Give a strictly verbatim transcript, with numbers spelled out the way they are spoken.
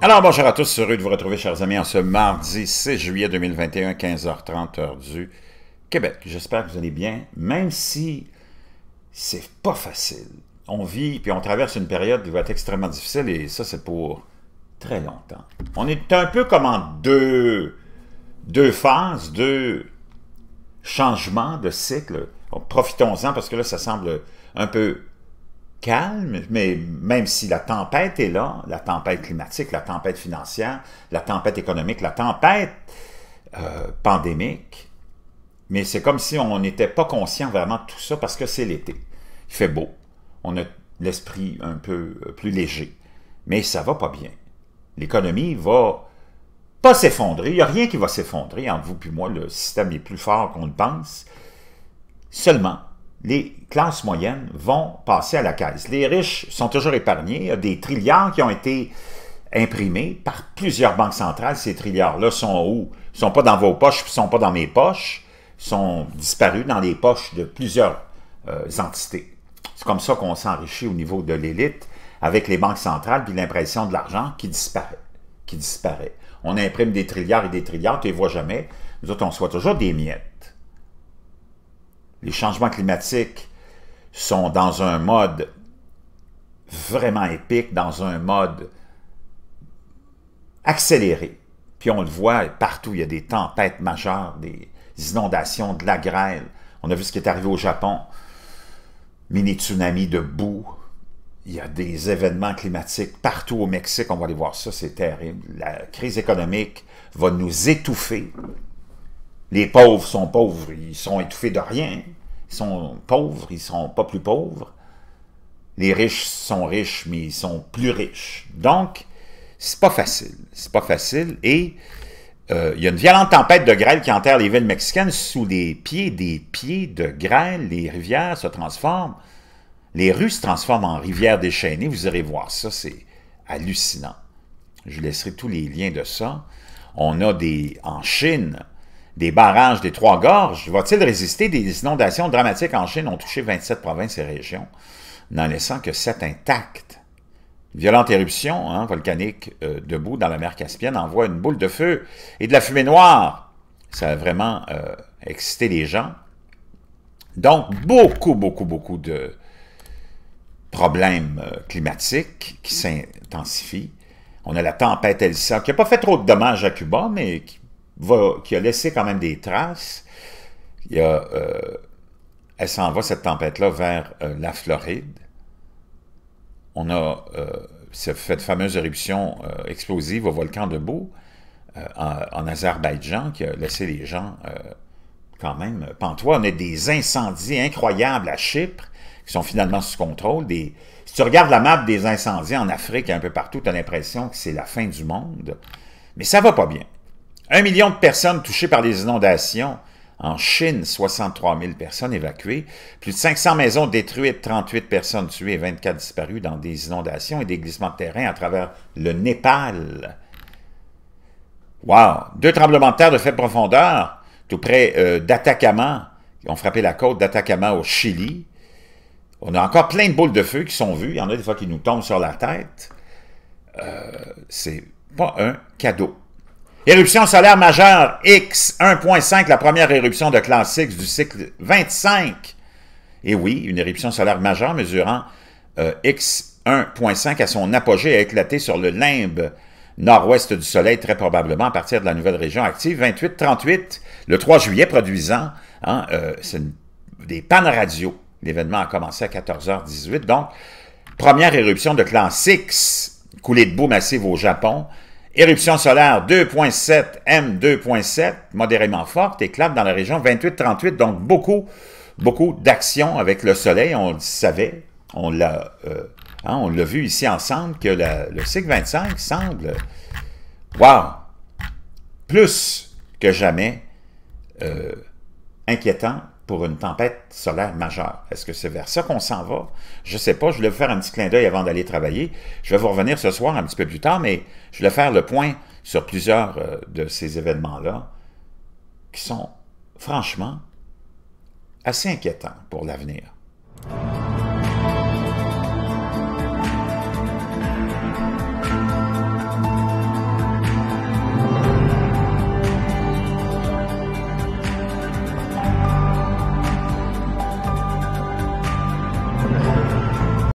Alors bonjour à tous, heureux de vous retrouver chers amis en ce mardi six juillet deux mille vingt et un, quinze heures trente, heure du Québec. J'espère que vous allez bien, même si c'est pas facile. On vit, puis on traverse une période qui va être extrêmement difficile et ça c'est pour très longtemps. On est un peu comme en deux, deux phases, deux changements de cycle. Profitons-en parce que là ça semble un peu calme, mais même si la tempête est là, la tempête climatique, la tempête financière, la tempête économique, la tempête euh, pandémique, mais c'est comme si on n'était pas conscient vraiment de tout ça parce que c'est l'été. Il fait beau, on a l'esprit un peu plus léger, mais ça va pas bien. L'économie va pas s'effondrer, il n'y a rien qui va s'effondrer entre vous et moi, le système est plus fort qu'on le pense, seulement les classes moyennes vont passer à la caisse. Les riches sont toujours épargnés. Il y a des trilliards qui ont été imprimés par plusieurs banques centrales. Ces trilliards-là sont où? Ils ne sont pas dans vos poches, ils ne sont pas dans mes poches. Ils sont disparus dans les poches de plusieurs euh, entités. C'est comme ça qu'on s'enrichit au niveau de l'élite avec les banques centrales puis l'impression de l'argent qui disparaît, qui disparaît. On imprime des trilliards et des trilliards, tu ne les vois jamais. Nous autres, on soit toujours des miettes. Les changements climatiques sont dans un mode vraiment épique, dans un mode accéléré. Puis on le voit partout, il y a des tempêtes majeures, des inondations, de la grêle. On a vu ce qui est arrivé au Japon, mini-tsunami de boue. Il y a des événements climatiques partout au Mexique, on va aller voir ça, c'est terrible. La crise économique va nous étouffer. Les pauvres sont pauvres, ils sont étouffés de rien. Ils sont pauvres, ils ne sont pas plus pauvres. Les riches sont riches, mais ils sont plus riches. Donc, c'est pas facile. C'est pas facile. Et euh, il y a une violente tempête de grêle qui enterre les villes mexicaines sous les pieds des pieds de grêle. Les rivières se transforment. Les rues se transforment en rivières déchaînées. Vous irez voir ça, c'est hallucinant. Je vous laisserai tous les liens de ça. On a des... En Chine... Des barrages des Trois-Gorges, va-t-il résister? Des inondations dramatiques en Chine ont touché vingt-sept provinces et régions, n'en laissant que sept intactes. Violente éruption hein, volcanique euh, debout dans la mer Caspienne envoie une boule de feu et de la fumée noire. Ça a vraiment euh, excité les gens. Donc, beaucoup, beaucoup, beaucoup de problèmes euh, climatiques qui s'intensifient. On a la tempête Elsa, qui n'a pas fait trop de dommages à Cuba, mais qui Va, qui a laissé quand même des traces. Il y a, euh, elle s'en va, cette tempête-là, vers euh, la Floride. On a euh, cette fameuse éruption euh, explosive au volcan debout euh, en, en Azerbaïdjan qui a laissé les gens euh, quand même pantois. On a des incendies incroyables à Chypre qui sont finalement sous contrôle. Des, si tu regardes la map des incendies en Afrique et un peu partout, tu as l'impression que c'est la fin du monde. Mais ça va pas bien. Un million de personnes touchées par les inondations. En Chine, soixante-trois mille personnes évacuées. Plus de cinq cents maisons détruites, trente-huit personnes tuées et vingt-quatre disparues dans des inondations et des glissements de terrain à travers le Népal. Wow! Deux tremblements de terre de faible profondeur, tout près euh, d'Atacama, qui ont frappé la côte d'Atacama au Chili. On a encore plein de boules de feu qui sont vues. Il y en a des fois qui nous tombent sur la tête. Euh, c'est pas un cadeau. Éruption solaire majeure X un virgule cinq, la première éruption de classe six du cycle vingt-cinq. Et oui, une éruption solaire majeure mesurant euh, X un virgule cinq à son apogée a éclaté sur le limbe nord-ouest du Soleil, très probablement à partir de la nouvelle région active vingt-huit trente-huit, le trois juillet, produisant hein, euh, une, des pannes radio. L'événement a commencé à quatorze heures dix-huit, donc première éruption de classe six, coulée de boue massive au Japon. Éruption solaire deux virgule sept, M deux virgule sept, modérément forte, éclate dans la région vingt-huit trente-huit, donc beaucoup, beaucoup d'actions avec le Soleil. On le savait, on l'a euh, hein, vu ici ensemble, que la, le cycle vingt-cinq semble, wow, plus que jamais euh, inquiétant pour une tempête solaire majeure. Est-ce que c'est vers ça qu'on s'en va? Je ne sais pas, je voulais vous faire un petit clin d'œil avant d'aller travailler. Je vais vous revenir ce soir un petit peu plus tard, mais je voulais faire le point sur plusieurs euh, de ces événements-là qui sont franchement assez inquiétants pour l'avenir.